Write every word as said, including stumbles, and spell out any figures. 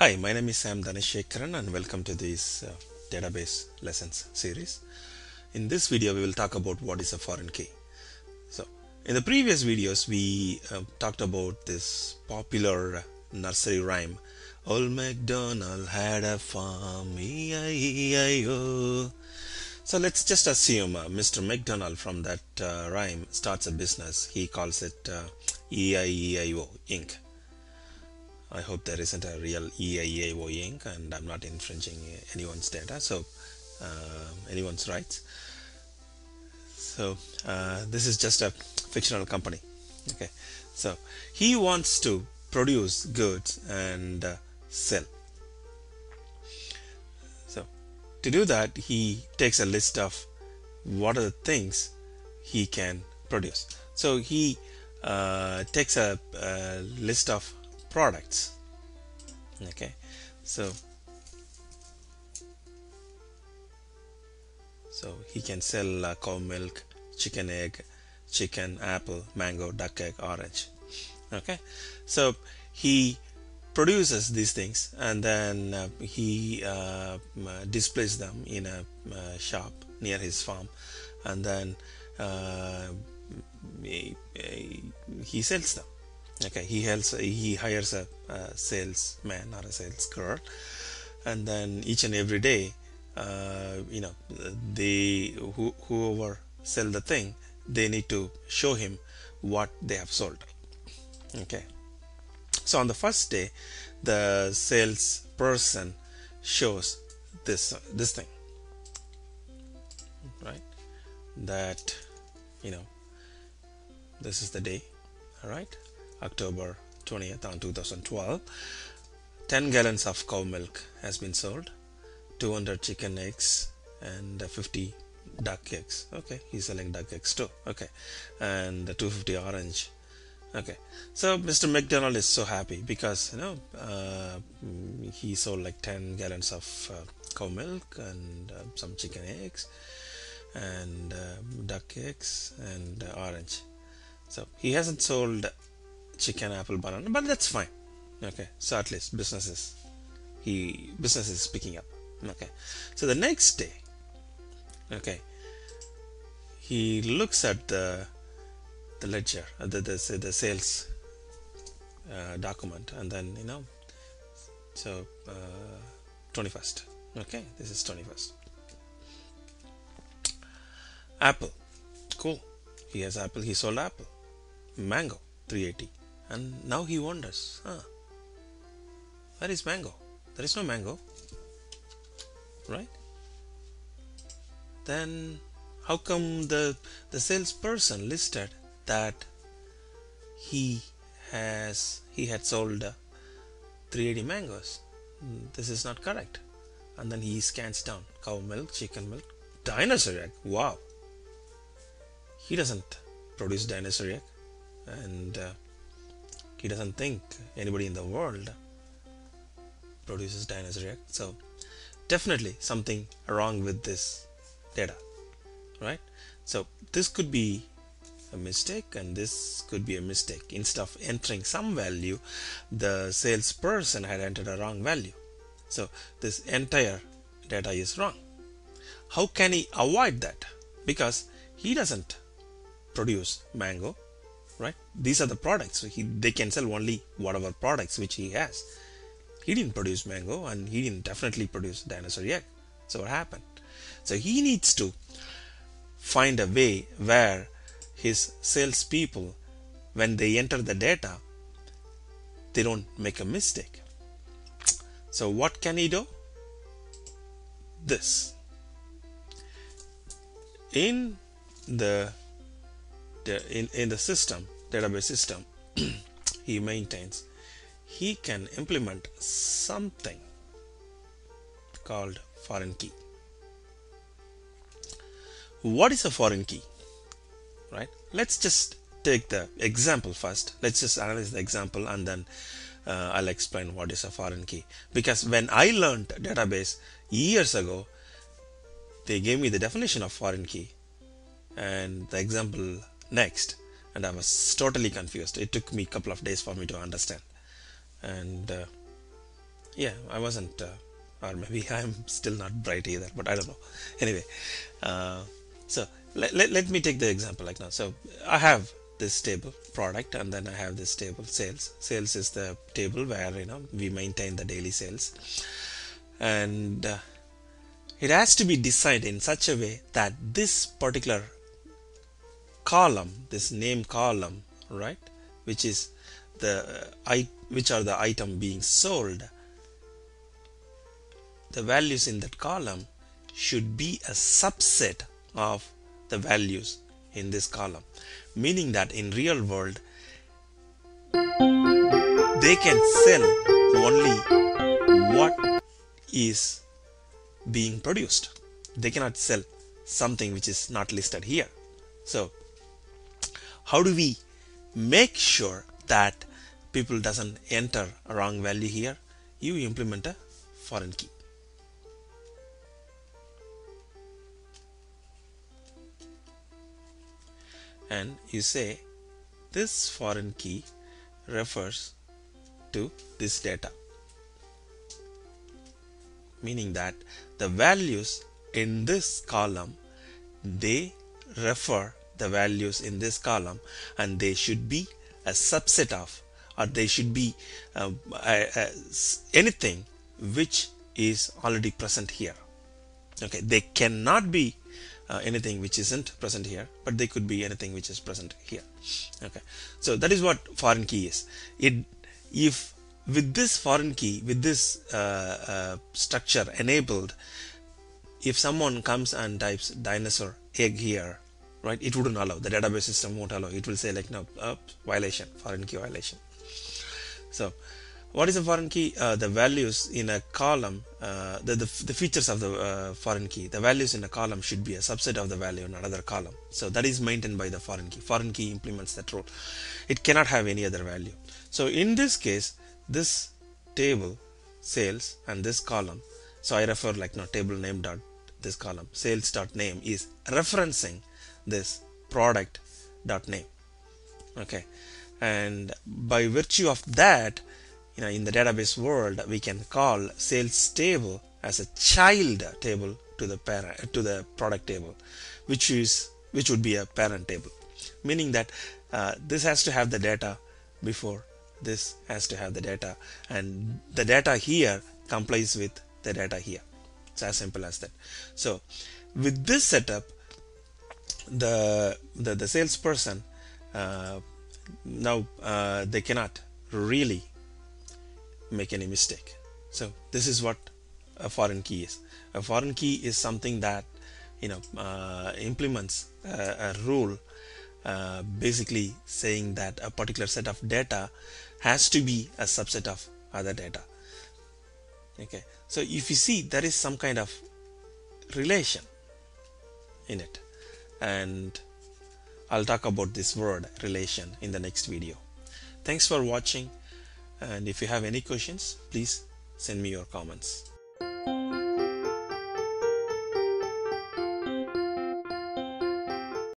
Hi, my name is Sam Dhanasekaran and welcome to this uh, database lessons series. In this video we will talk about what is a foreign key. So in the previous videos we uh, talked about this popular nursery rhyme, Old MacDonald had a farm, E I E I O. So let's just assume uh, Mister MacDonald from that uh, rhyme starts a business. He calls it uh, E I E I O Incorporated. I hope there isn't a real E I E I O Incorporated and I'm not infringing anyone's data, so uh, anyone's rights. So uh, this is just a fictional company. Okay, so he wants to produce goods and uh, sell. So to do that, he takes a list of what are the things he can produce. So he uh, takes a, a list of products. Okay, so so he can sell uh, cow milk, chicken egg, chicken, apple, mango, duck egg, orange. Okay, so he produces these things and then uh, he uh, displays them in a uh, shop near his farm, and then uh, he, he sells them. Okay, he helps, he hires a, a salesman or a sales girl, and then each and every day, uh, you know, they who, whoever sell the thing, they need to show him what they have sold. Okay, so on the first day, the salesperson shows this this thing, right? That, you know, this is the day, all right? October twentieth on two thousand twelve, ten gallons of cow milk has been sold, two hundred chicken eggs and fifty duck eggs. Okay, he's selling duck eggs too. Okay, and two hundred fifty orange. Okay, so Mister MacDonald is so happy because, you know, uh, he sold like ten gallons of uh, cow milk and uh, some chicken eggs and uh, duck eggs and uh, orange. So he hasn't sold chicken, apple, banana, but that's fine. Okay, so at least businesses, he business is picking up. Okay, so the next day, okay, he looks at the the ledger, uh, the, the the sales uh, document, and then, you know, so uh, twenty-first. Okay, this is twenty-first. Apple, cool. He has apple. He sold apple, mango, three eighty. And now he wonders, huh, where is mango? There is no mango, right? Then how come the, the salesperson listed that he has he had sold uh, three eighty mangoes? This is not correct. And then he scans down, cow milk, chicken milk, dinosaur egg. Wow, he doesn't produce dinosaur egg, and uh, he doesn't think anybody in the world produces dinosaur egg. So definitely something wrong with this data, right? So this could be a mistake and this could be a mistake. Instead of entering some value, the salesperson had entered a wrong value. So this entire data is wrong. How can he avoid that? Because he doesn't produce mango, right? These are the products. So he, they can sell only whatever products which he has. He didn't produce mango and he didn't definitely produce dinosaur egg. So what happened? So he needs to find a way where his salespeople, when they enter the data, they don't make a mistake. So what can he do? This. In the In, in the system, database system, he maintains, he can implement something called foreign key. What is a foreign key? Right? Let's just take the example first. Let's just analyze the example and then uh, I'll explain what is a foreign key. Because when I learned database years ago, they gave me the definition of foreign key and the example next, and I was totally confused. It took me a couple of days for me to understand, and uh, yeah, I wasn't, uh, or maybe I'm still not bright either, but I don't know. Anyway, uh, so let, let, let me take the example like now. So I have this table product, and then I have this table sales. Sales is the table where, you know, we maintain the daily sales, and uh, it has to be designed in such a way that this particular column, this name column, right, which is the I, which are the item being sold, the values in that column should be a subset of the values in this column, meaning that in real world they can sell only what is being produced. They cannot sell something which is not listed here. So how do we make sure that people doesn't enter a wrong value here? You implement a foreign key. And you say this foreign key refers to this data, meaning that the values in this column, they refer the values in this column, and they should be a subset of, or they should be uh, uh, anything which is already present here. Okay, they cannot be Uh, anything which isn't present here, but they could be anything which is present here. Okay, so that is what foreign key is. It, if with this foreign key, with this uh, uh, structure enabled, if someone comes and types dinosaur egg here, right, it wouldn't allow. The database system won't allow. It will say like, no, uh, violation, foreign key violation. So what is a foreign key? Uh, the values in a column, uh, the, the the features of the uh, foreign key. The values in a column should be a subset of the value in another column. So that is maintained by the foreign key. Foreign key implements that rule. It cannot have any other value. So in this case, this table sales and this column. So I refer like no table name dot this column sales dot name is referencing this product dot name. Okay, and by virtue of that, you know, in the database world, we can call sales table as a child table to the parent, to the product table, which is which would be a parent table, meaning that uh, this has to have the data before this has to have the data, and the data here complies with the data here. It's as simple as that. So with this setup, the the, the salesperson uh, now uh, they cannot really make any mistake. So this is what a foreign key is. A foreign key is something that, you know, uh, implements a, a rule, uh, basically saying that a particular set of data has to be a subset of other data. Okay, so if you see, there is some kind of relation in it, and I'll talk about this word relation in the next video. Thanks for watching. And if you have any questions, please send me your comments.